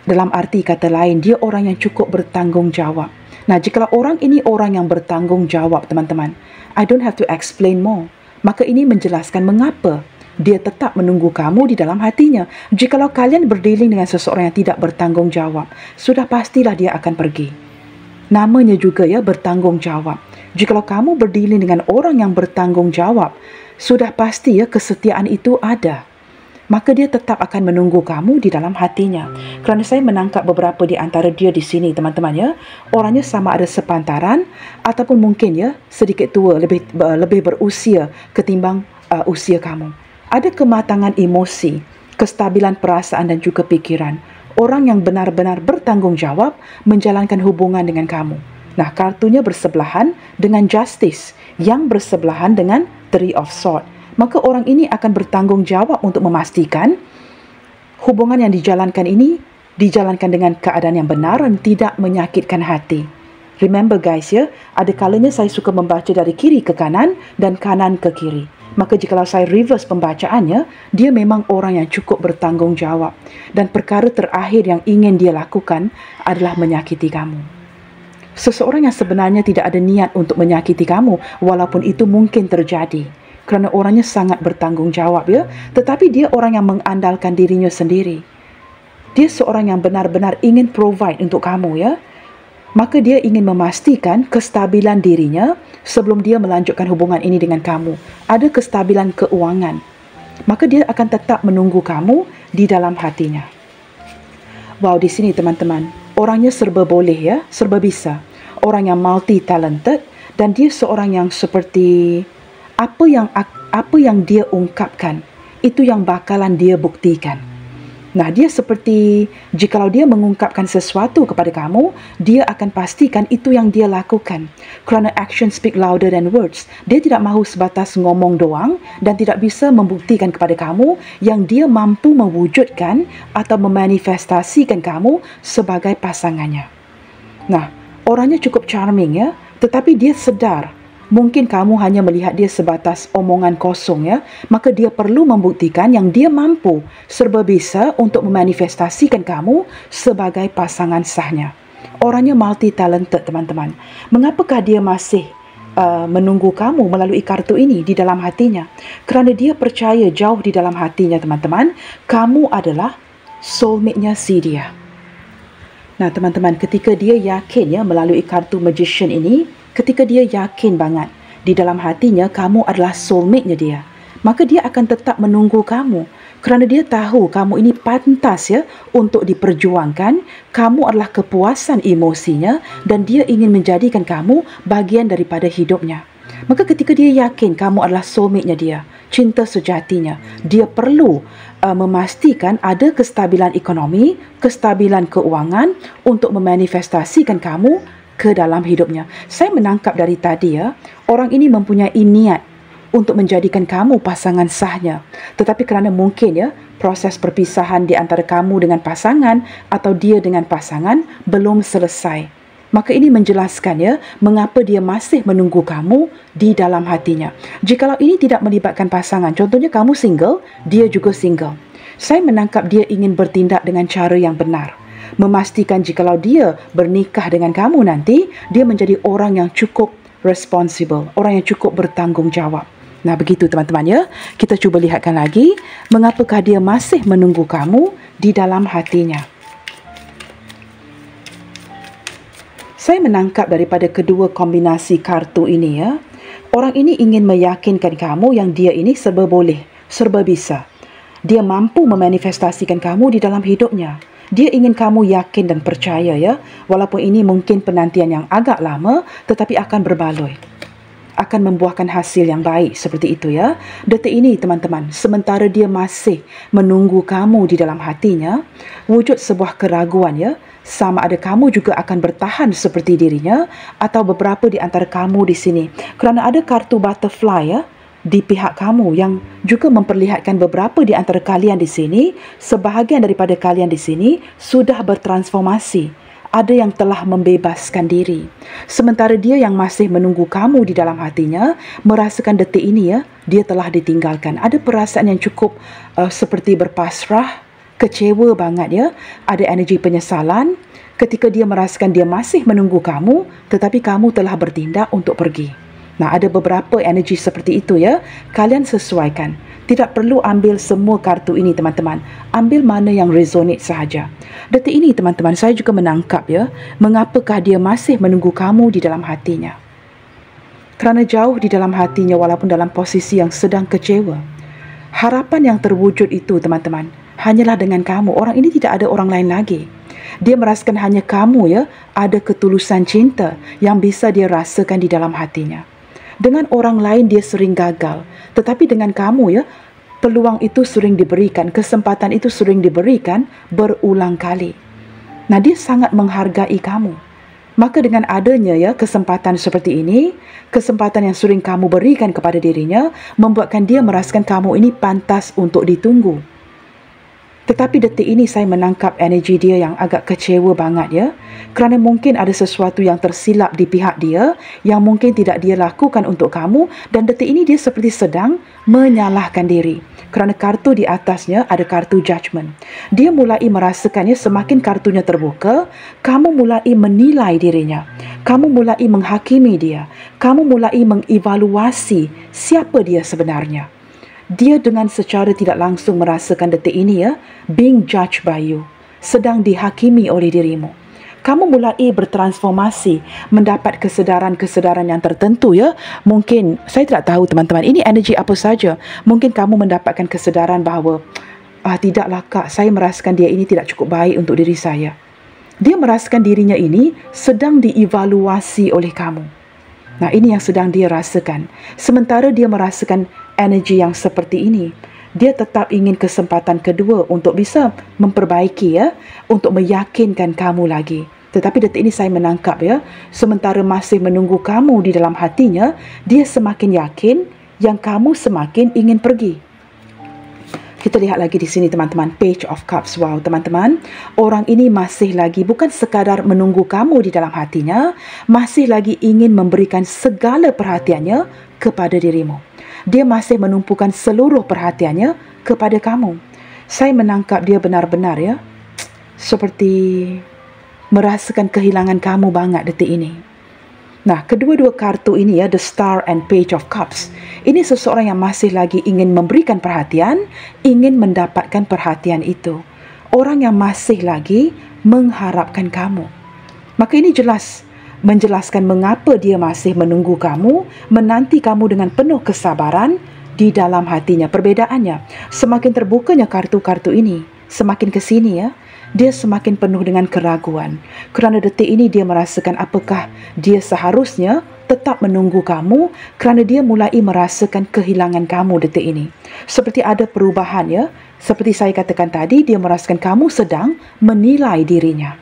Dalam arti kata lain, dia orang yang cukup bertanggungjawab. Nah, jikalau orang ini orang yang bertanggungjawab teman-teman, I don't have to explain more. Maka ini menjelaskan mengapa dia tetap menunggu kamu di dalam hatinya. Jikalau kalian berdealing dengan seseorang yang tidak bertanggungjawab, sudah pastilah dia akan pergi. Namanya juga ya, bertanggungjawab. Jikalau kamu berdealing dengan orang yang bertanggungjawab, sudah pasti ya kesetiaan itu ada. Maka dia tetap akan menunggu kamu di dalam hatinya. Kerana saya menangkap beberapa di antara dia di sini teman-teman ya, orangnya sama ada sepantaran ataupun mungkin ya sedikit tua, lebih lebih berusia ketimbang uh, usia kamu. Ada kematangan emosi, kestabilan perasaan dan juga pikiran. Orang yang benar-benar bertanggungjawab menjalankan hubungan dengan kamu. Nah, kartunya bersebelahan dengan Justice yang bersebelahan dengan Three of Swords. Maka orang ini akan bertanggungjawab untuk memastikan hubungan yang dijalankan ini dijalankan dengan keadaan yang benar dan tidak menyakitkan hati. Remember guys ya, ada kalanya saya suka membaca dari kiri ke kanan dan kanan ke kiri. Maka jikalau saya reverse pembacaannya, dia memang orang yang cukup bertanggung jawab. Dan perkara terakhir yang ingin dia lakukan adalah menyakiti kamu. Seseorang yang sebenarnya tidak ada niat untuk menyakiti kamu, walaupun itu mungkin terjadi. Kerana orangnya sangat bertanggung jawab ya, tetapi dia orang yang mengandalkan dirinya sendiri. Dia seorang yang benar-benar ingin provide untuk kamu ya. Maka dia ingin memastikan kestabilan dirinya sebelum dia melanjutkan hubungan ini dengan kamu. Ada kestabilan keuangan. Maka dia akan tetap menunggu kamu di dalam hatinya. Wow, di sini teman-teman, orangnya serba boleh ya, serba bisa. Orang yang multi-talented dan dia seorang yang seperti apa yang apa yang dia ungkapkan, itu yang bakalan dia buktikan. Nah, dia seperti jikalau dia mengungkapkan sesuatu kepada kamu, dia akan pastikan itu yang dia lakukan. Kerana action speak louder than words. Dia tidak mahu sebatas ngomong doang dan tidak bisa membuktikan kepada kamu yang dia mampu mewujudkan atau memanifestasikan kamu sebagai pasangannya. Nah, orangnya cukup charming ya, tetapi dia sedar mungkin kamu hanya melihat dia sebatas omongan kosong ya. Maka dia perlu membuktikan yang dia mampu serba bisa untuk memanifestasikan kamu sebagai pasangan sahnya. Orangnya multi-talented teman-teman. Mengapakah dia masih uh, menunggu kamu melalui kartu ini di dalam hatinya? Kerana dia percaya jauh di dalam hatinya teman-teman, kamu adalah soulmate-nya si dia. Nah teman-teman, ketika dia yakin ya melalui kartu Magician ini, ketika dia yakin banget di dalam hatinya kamu adalah soulmate-nya dia, maka dia akan tetap menunggu kamu. Kerana dia tahu kamu ini pantas ya untuk diperjuangkan. Kamu adalah kepuasan emosinya dan dia ingin menjadikan kamu bahagian daripada hidupnya. Maka ketika dia yakin kamu adalah soulmate-nya dia, cinta sejatinya, dia perlu uh, memastikan ada kestabilan ekonomi, kestabilan keuangan untuk memanifestasikan kamu ke dalam hidupnya. Saya menangkap dari tadi ya, orang ini mempunyai niat untuk menjadikan kamu pasangan sahnya. Tetapi kerana mungkin ya, proses perpisahan di antara kamu dengan pasangan atau dia dengan pasangan belum selesai. Maka ini menjelaskan ya, mengapa dia masih menunggu kamu di dalam hatinya. Jikalau ini tidak melibatkan pasangan, contohnya kamu single, dia juga single. Saya menangkap dia ingin bertindak dengan cara yang benar. Memastikan jikalau dia bernikah dengan kamu nanti, dia menjadi orang yang cukup responsible, orang yang cukup bertanggungjawab. Nah begitu teman-teman ya. Kita cuba lihatkan lagi, mengapakah dia masih menunggu kamu di dalam hatinya. Saya menangkap daripada kedua kombinasi kartu ini ya, orang ini ingin meyakinkan kamu yang dia ini serba boleh, serba bisa. Dia mampu memanifestasikan kamu di dalam hidupnya. Dia ingin kamu yakin dan percaya ya, walaupun ini mungkin penantian yang agak lama, tetapi akan berbaloi, akan membuahkan hasil yang baik seperti itu ya. Detik ini teman-teman, sementara dia masih menunggu kamu di dalam hatinya, wujud sebuah keraguan ya, sama ada kamu juga akan bertahan seperti dirinya atau beberapa di antara kamu di sini. Kerana ada kartu butterfly ya di pihak kamu yang juga memperlihatkan beberapa di antara kalian di sini, sebahagian daripada kalian di sini sudah bertransformasi. Ada yang telah membebaskan diri. Sementara dia yang masih menunggu kamu di dalam hatinya, merasakan detik ini ya, dia telah ditinggalkan. Ada perasaan yang cukup uh, seperti berpasrah, kecewa banget ya. Ada energi penyesalan ketika dia merasakan dia masih menunggu kamu, tetapi kamu telah bertindak untuk pergi. Nah, ada beberapa energi seperti itu ya. Kalian sesuaikan. Tidak perlu ambil semua kartu ini teman-teman. Ambil mana yang resonate sahaja. Detik ini teman-teman, saya juga menangkap ya, mengapakah dia masih menunggu kamu di dalam hatinya. Kerana jauh di dalam hatinya, walaupun dalam posisi yang sedang kecewa, harapan yang terwujud itu teman-teman hanyalah dengan kamu. Orang ini tidak ada orang lain lagi. Dia merasakan hanya kamu ya. Ada ketulusan cinta yang bisa dia rasakan di dalam hatinya. Dengan orang lain dia sering gagal, tetapi dengan kamu ya, peluang itu sering diberikan, kesempatan itu sering diberikan berulang kali. Nah dia sangat menghargai kamu. Maka dengan adanya ya kesempatan seperti ini, kesempatan yang sering kamu berikan kepada dirinya, membuatkan dia merasakan kamu ini pantas untuk ditunggu. Tetapi detik ini saya menangkap energi dia yang agak kecewa banget ya. Kerana mungkin ada sesuatu yang tersilap di pihak dia yang mungkin tidak dia lakukan untuk kamu, dan detik ini dia seperti sedang menyalahkan diri. Kerana kartu di atasnya ada kartu judgement. Dia mulai merasakannya semakin kartunya terbuka, kamu mulai menilai dirinya. Kamu mulai menghakimi dia. Kamu mulai mengevaluasi siapa dia sebenarnya. Dia dengan secara tidak langsung merasakan detik ini ya, being judged by you, sedang dihakimi oleh dirimu. Kamu mulai bertransformasi, mendapat kesedaran-kesedaran yang tertentu ya. Mungkin, saya tidak tahu teman-teman, ini energi apa saja. Mungkin kamu mendapatkan kesedaran bahawa, ah, tidaklah kak, saya merasakan dia ini tidak cukup baik untuk diri saya. Dia merasakan dirinya ini sedang dievaluasi oleh kamu. Nah, ini yang sedang dia rasakan. Sementara dia merasakan energi yang seperti ini, dia tetap ingin kesempatan kedua untuk bisa memperbaiki ya, untuk meyakinkan kamu lagi. Tetapi detik ini saya menangkap ya, sementara masih menunggu kamu di dalam hatinya, dia semakin yakin yang kamu semakin ingin pergi. Kita lihat lagi di sini teman-teman, Page of Cups. Wow teman-teman, orang ini masih lagi bukan sekadar menunggu kamu di dalam hatinya, masih lagi ingin memberikan segala perhatiannya kepada dirimu. Dia masih menumpukan seluruh perhatiannya kepada kamu. Saya menangkap dia benar-benar ya, seperti merasakan kehilangan kamu banget detik ini. Nah, kedua-dua kartu ini ya, The Star and Page of Cups. Ini seseorang yang masih lagi ingin memberikan perhatian, ingin mendapatkan perhatian itu. Orang yang masih lagi mengharapkan kamu. Maka ini jelas menjelaskan mengapa dia masih menunggu kamu, menanti kamu dengan penuh kesabaran di dalam hatinya. Perbedaannya, semakin terbukanya kartu-kartu ini, semakin ke sini ya, dia semakin penuh dengan keraguan. Kerana detik ini dia merasakan apakah dia seharusnya tetap menunggu kamu, kerana dia mulai merasakan kehilangan kamu detik ini. Seperti ada perubahan ya. Seperti saya katakan tadi, dia merasakan kamu sedang menilai dirinya.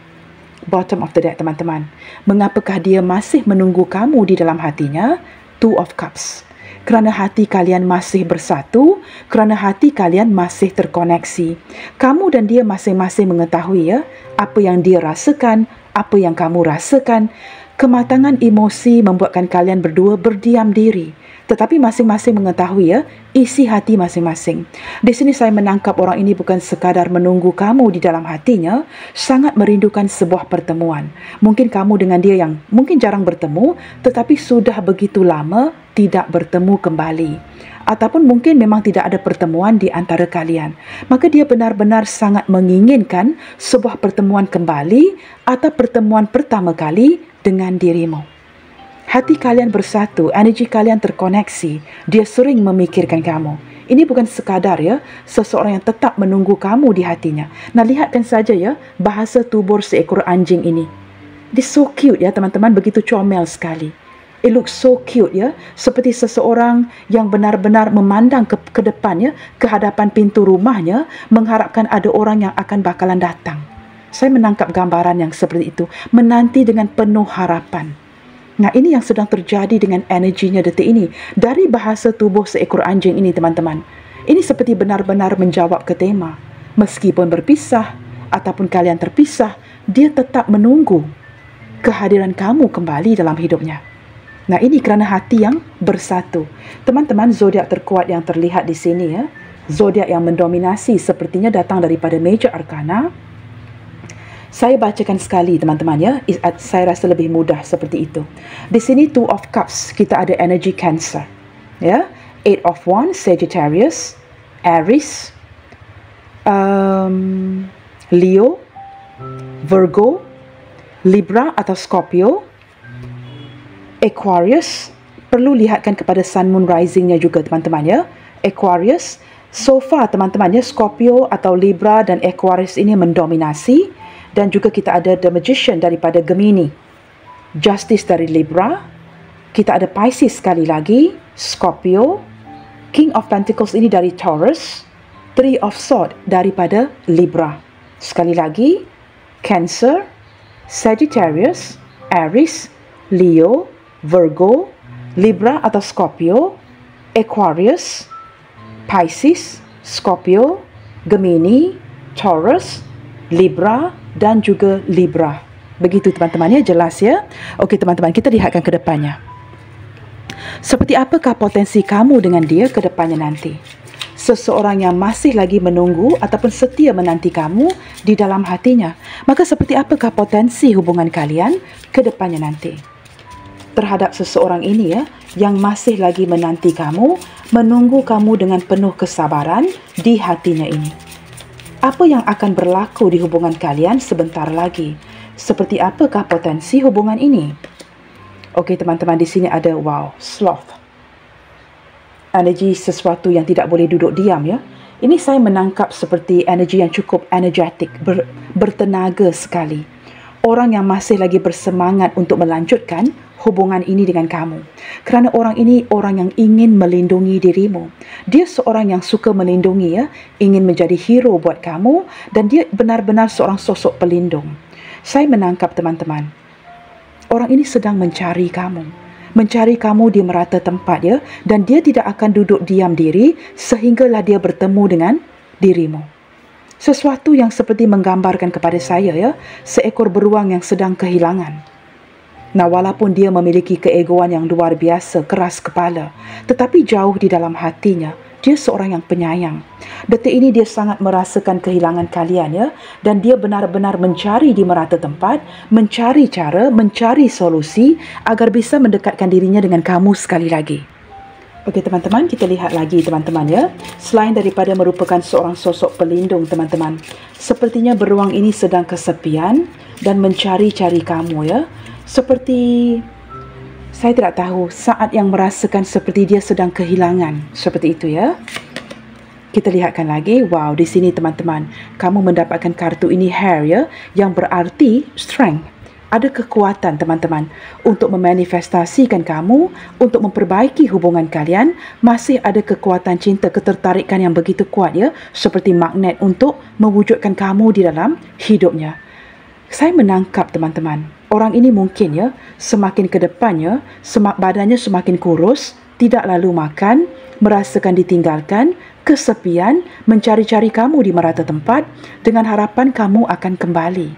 Bottom of the deck teman-teman. Mengapakah dia masih menunggu kamu di dalam hatinya? Two of Cups. Kerana hati kalian masih bersatu, kerana hati kalian masih terkoneksi. Kamu dan dia masing-masing mengetahui ya, apa yang dia rasakan, apa yang kamu rasakan. Kematangan emosi membuatkan kalian berdua berdiam diri. Tetapi masing-masing mengetahui ya, isi hati masing-masing. Di sini saya menangkap orang ini bukan sekadar menunggu kamu di dalam hatinya, sangat merindukan sebuah pertemuan. Mungkin kamu dengan dia yang mungkin jarang bertemu, tetapi sudah begitu lama tidak bertemu kembali, ataupun mungkin memang tidak ada pertemuan di antara kalian. Maka dia benar-benar sangat menginginkan sebuah pertemuan kembali atau pertemuan pertama kali dengan dirimu. Hati kalian bersatu, energi kalian terkoneksi. Dia sering memikirkan kamu. Ini bukan sekadar ya, seseorang yang tetap menunggu kamu di hatinya. Nah, lihatkan saja ya, bahasa tubuh seekor anjing ini. Dia so cute ya teman-teman, begitu comel sekali. It looks so cute ya, seperti seseorang yang benar-benar memandang ke, ke depannya, ke hadapan pintu rumahnya, mengharapkan ada orang yang akan bakalan datang. Saya menangkap gambaran yang seperti itu, menanti dengan penuh harapan. Nah, ini yang sedang terjadi dengan energinya detik ini, dari bahasa tubuh seekor anjing ini teman-teman. Ini seperti benar-benar menjawab ke tema, meskipun berpisah ataupun kalian terpisah, dia tetap menunggu kehadiran kamu kembali dalam hidupnya. Nah, ini kerana hati yang bersatu. Teman-teman, zodiak terkuat yang terlihat di sini ya, zodiak yang mendominasi sepertinya datang daripada Major Arcana. Saya bacakan sekali teman-teman ya, saya rasa lebih mudah seperti itu. Di sini Two of Cups, kita ada energy Cancer ya, Eight of Wands, Sagittarius, Aries, um, Leo, Virgo, Libra atau Scorpio, Aquarius. Perlu lihatkan kepada Sun Moon Rising-nya juga teman-teman ya, Aquarius. So far teman-teman ya, Scorpio atau Libra dan Aquarius ini mendominasi. Dan juga kita ada The Magician daripada Gemini, Justice dari Libra. Kita ada Pisces sekali lagi, Scorpio, King of Pentacles ini dari Taurus, Three of Swords daripada Libra. Sekali lagi, Cancer, Sagittarius, Aries, Leo, Virgo, Libra atau Scorpio, Aquarius, Pisces, Scorpio, Gemini, Taurus, Libra, dan juga Libra. Begitu teman-teman ya, jelas ya. Oke teman-teman, kita lihatkan ke depannya. Seperti apakah potensi kamu dengan dia ke depannya nanti? Seseorang yang masih lagi menunggu ataupun setia menanti kamu di dalam hatinya. Maka seperti apakah potensi hubungan kalian ke depannya nanti? Terhadap seseorang ini ya, yang masih lagi menanti kamu, menunggu kamu dengan penuh kesabaran di hatinya ini. Apa yang akan berlaku di hubungan kalian sebentar lagi? Seperti apakah potensi hubungan ini? Oke teman-teman, di sini ada wow, sloth. Energi sesuatu yang tidak boleh duduk diam ya. Ini saya menangkap seperti energi yang cukup energetik, ber, bertenaga sekali. Orang yang masih lagi bersemangat untuk melanjutkan hubungan ini dengan kamu. Kerana orang ini orang yang ingin melindungi dirimu. Dia seorang yang suka melindungi ya, ingin menjadi hero buat kamu dan dia benar-benar seorang sosok pelindung. Saya menangkap teman-teman, orang ini sedang mencari kamu. Mencari kamu di merata tempat ya, dan dia tidak akan duduk diam diri sehinggalah dia bertemu dengan dirimu. Sesuatu yang seperti menggambarkan kepada saya ya, seekor beruang yang sedang kehilangan. Nah, walaupun dia memiliki keegoan yang luar biasa, keras kepala, tetapi jauh di dalam hatinya, dia seorang yang penyayang. Detik ini dia sangat merasakan kehilangan kalian ya, dan dia benar-benar mencari di merata tempat, mencari cara, mencari solusi agar bisa mendekatkan dirinya dengan kamu sekali lagi. Oke teman-teman, kita lihat lagi teman-teman ya. Selain daripada merupakan seorang sosok pelindung teman-teman, sepertinya beruang ini sedang kesepian dan mencari-cari kamu ya. Seperti, saya tidak tahu, saat yang merasakan seperti dia sedang kehilangan. Seperti itu ya. Kita lihatkan lagi. Wow, di sini teman-teman, kamu mendapatkan kartu ini hair ya, yang berarti strength. Ada kekuatan teman-teman untuk memanifestasikan kamu, untuk memperbaiki hubungan kalian. Masih ada kekuatan cinta, ketertarikan yang begitu kuat ya, seperti magnet untuk mewujudkan kamu di dalam hidupnya. Saya menangkap teman-teman, orang ini mungkin ya, semakin ke depannya, semak badannya semakin kurus, tidak lalu makan, merasakan ditinggalkan, kesepian, mencari-cari kamu di merata tempat dengan harapan kamu akan kembali.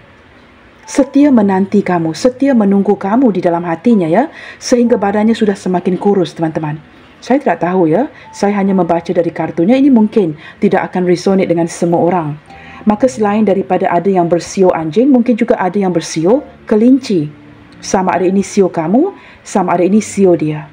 Setia menanti kamu, setia menunggu kamu di dalam hatinya ya, sehingga badannya sudah semakin kurus teman-teman. Saya tidak tahu ya, saya hanya membaca dari kartunya, ini mungkin tidak akan resonate dengan semua orang. Maka selain daripada ada yang bersio anjing, mungkin juga ada yang bersio kelinci. Sama ada ini sio kamu, sama ada ini sio dia.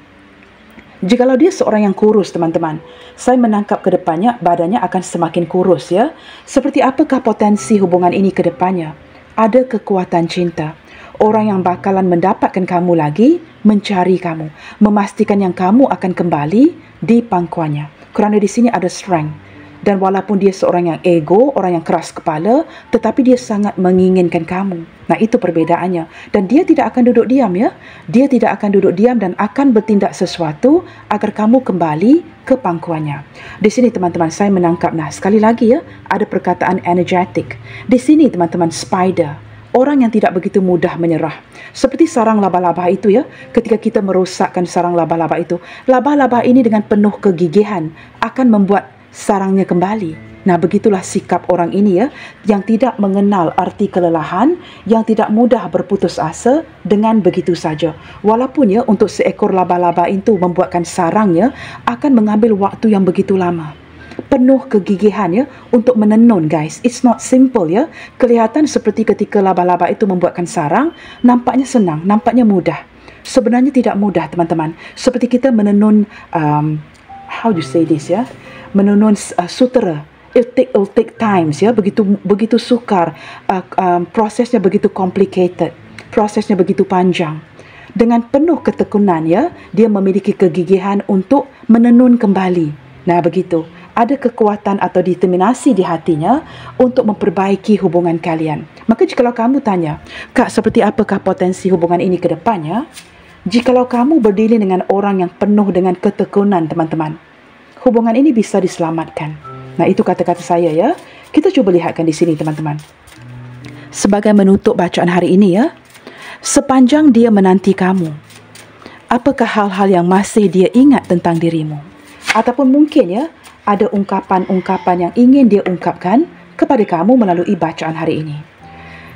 Jikalau dia seorang yang kurus teman-teman, saya menangkap ke depannya badannya akan semakin kurus ya. Seperti apakah potensi hubungan ini ke depannya? Ada kekuatan cinta. Orang yang bakalan mendapatkan kamu lagi, mencari kamu, memastikan yang kamu akan kembali di pangkuannya. Kerana di sini ada strength. Dan walaupun dia seorang yang ego, orang yang keras kepala, tetapi dia sangat menginginkan kamu. Nah, itu perbedaannya. Dan dia tidak akan duduk diam ya. Dia tidak akan duduk diam dan akan bertindak sesuatu agar kamu kembali ke pangkuannya. Di sini teman-teman, saya menangkap, nah sekali lagi ya, ada perkataan energetic. Di sini teman-teman, spider. Orang yang tidak begitu mudah menyerah. Seperti sarang laba-laba itu ya. Ketika kita merosakkan sarang laba-laba itu, laba-laba ini dengan penuh kegigihan akan membuat sarangnya kembali. Nah, begitulah sikap orang ini ya, yang tidak mengenal arti kelelahan, yang tidak mudah berputus asa dengan begitu saja. Walaupun ya, untuk seekor laba-laba itu membuatkan sarangnya akan mengambil waktu yang begitu lama. Penuh kegigihan ya, untuk menenun guys. It's not simple ya. Kelihatan seperti ketika laba-laba itu membuatkan sarang, nampaknya senang, nampaknya mudah. Sebenarnya tidak mudah teman-teman. Seperti kita menenun, um, how do you say this ya? Menenun uh, sutera, it'll take, it'll take times ya, begitu begitu sukar, uh, um, prosesnya begitu complicated, prosesnya begitu panjang. Dengan penuh ketekunan ya, dia memiliki kegigihan untuk menenun kembali. Nah begitu, ada kekuatan atau determinasi di hatinya untuk memperbaiki hubungan kalian. Maka jikalau kamu tanya, Kak, seperti apakah potensi hubungan ini ke depannya? Jikalau kamu berdiri dengan orang yang penuh dengan ketekunan teman-teman, hubungan ini bisa diselamatkan. Nah, itu kata-kata saya ya. Kita cuba lihatkan di sini teman-teman. Sebagai menutup bacaan hari ini ya. Sepanjang dia menanti kamu, apakah hal-hal yang masih dia ingat tentang dirimu? Ataupun mungkin ya, ada ungkapan-ungkapan yang ingin dia ungkapkan kepada kamu melalui bacaan hari ini.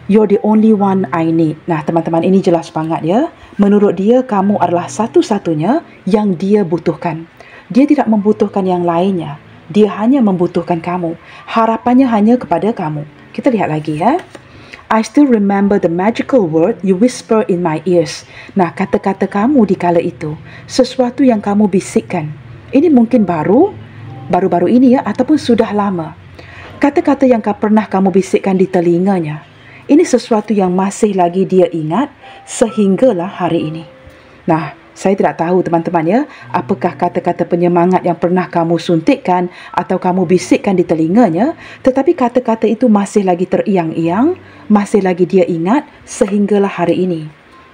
You're the only one I need. Nah, teman-teman, ini jelas banget ya. Menurut dia, kamu adalah satu-satunya yang dia butuhkan. Dia tidak membutuhkan yang lainnya. Dia hanya membutuhkan kamu. Harapannya hanya kepada kamu. Kita lihat lagi ya. I still remember the magical word you whisper in my ears. Nah, kata-kata kamu di kala itu. Sesuatu yang kamu bisikkan. Ini mungkin baru, baru-baru ini ya, ataupun sudah lama. Kata-kata yang pernah kamu bisikkan di telinganya. Ini sesuatu yang masih lagi dia ingat sehinggalah hari ini. Nah, saya tidak tahu teman-teman ya, apakah kata-kata penyemangat yang pernah kamu suntikkan atau kamu bisikkan di telinganya, tetapi kata-kata itu masih lagi teriang-iang, masih lagi dia ingat sehinggalah hari ini.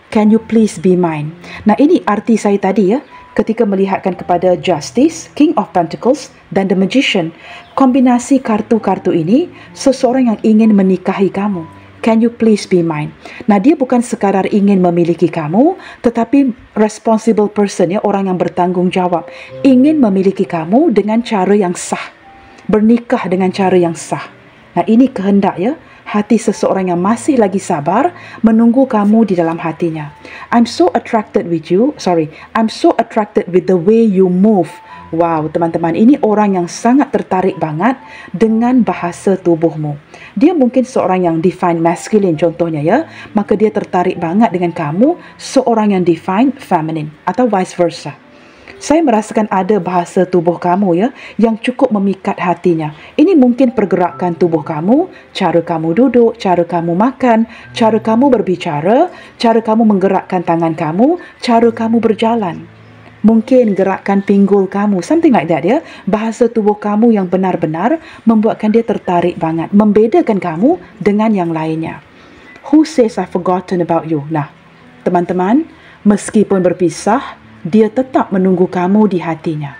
Can you please be mine? Nah, ini arti saya tadi ya, ketika melihatkan kepada Justice, King of Pentacles dan The Magician. Kombinasi kartu-kartu ini, seseorang yang ingin menikahi kamu. Can you please be mine? Nah, dia bukan sekadar ingin memiliki kamu, tetapi responsible person ya, orang yang bertanggung jawab. Ingin memiliki kamu dengan cara yang sah. Bernikah dengan cara yang sah. Nah, ini kehendak ya. Hati seseorang yang masih lagi sabar menunggu kamu di dalam hatinya. I'm so attracted with you. Sorry, I'm so attracted with the way you move. Wow, teman-teman, ini orang yang sangat tertarik banget dengan bahasa tubuhmu. Dia mungkin seorang yang divine masculine contohnya ya. Maka dia tertarik banget dengan kamu, seorang yang divine feminine atau vice versa. Saya merasakan ada bahasa tubuh kamu ya, yang cukup memikat hatinya. Ini mungkin pergerakan tubuh kamu, cara kamu duduk, cara kamu makan, cara kamu berbicara, cara kamu menggerakkan tangan kamu, cara kamu berjalan. Mungkin gerakan pinggul kamu, something like that ya. Bahasa tubuh kamu yang benar-benar membuatkan dia tertarik banget. Membedakan kamu dengan yang lainnya. Who says I've forgotten about you? Nah, teman-teman, meskipun berpisah, dia tetap menunggu kamu di hatinya.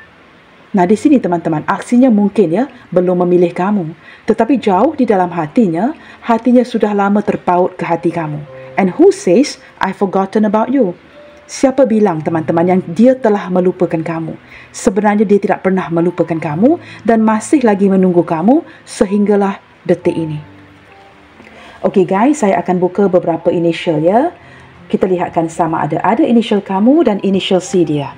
Nah, di sini teman-teman, aksinya mungkin ya, belum memilih kamu. Tetapi jauh di dalam hatinya, hatinya sudah lama terpaut ke hati kamu. And who says I've forgotten about you? Siapa bilang teman-teman yang dia telah melupakan kamu? Sebenarnya dia tidak pernah melupakan kamu dan masih lagi menunggu kamu sehinggalah detik ini. Oke guys, saya akan buka beberapa inisial ya. Kita lihatkan sama ada. Ada inisial kamu dan inisial C dia.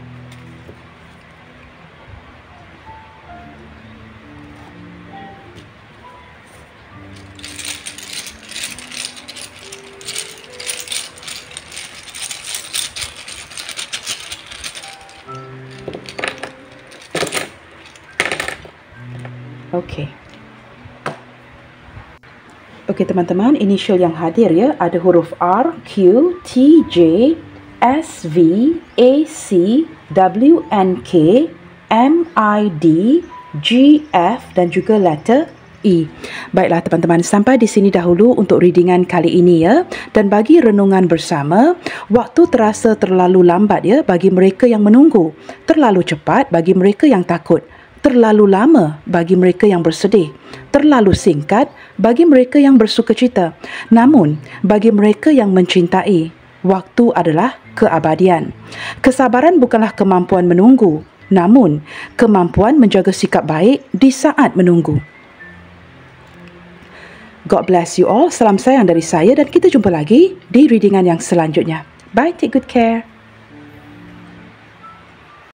Oke. Okay. Oke teman-teman, inisial yang hadir ya, ada huruf R, Q, T, J, S, V, A, C, W, N, K, M, I, D, G, F dan juga letter E. Baiklah teman-teman, sampai di sini dahulu untuk readingan kali ini ya. Dan bagi renungan bersama, waktu terasa terlalu lambat ya bagi mereka yang menunggu, terlalu cepat bagi mereka yang takut, terlalu lama bagi mereka yang bersedih, terlalu singkat bagi mereka yang bersukacita. Namun, bagi mereka yang mencintai, waktu adalah keabadian. Kesabaran bukanlah kemampuan menunggu, namun kemampuan menjaga sikap baik di saat menunggu. God bless you all. Salam sayang dari saya dan kita jumpa lagi di readingan yang selanjutnya. Bye, take good care.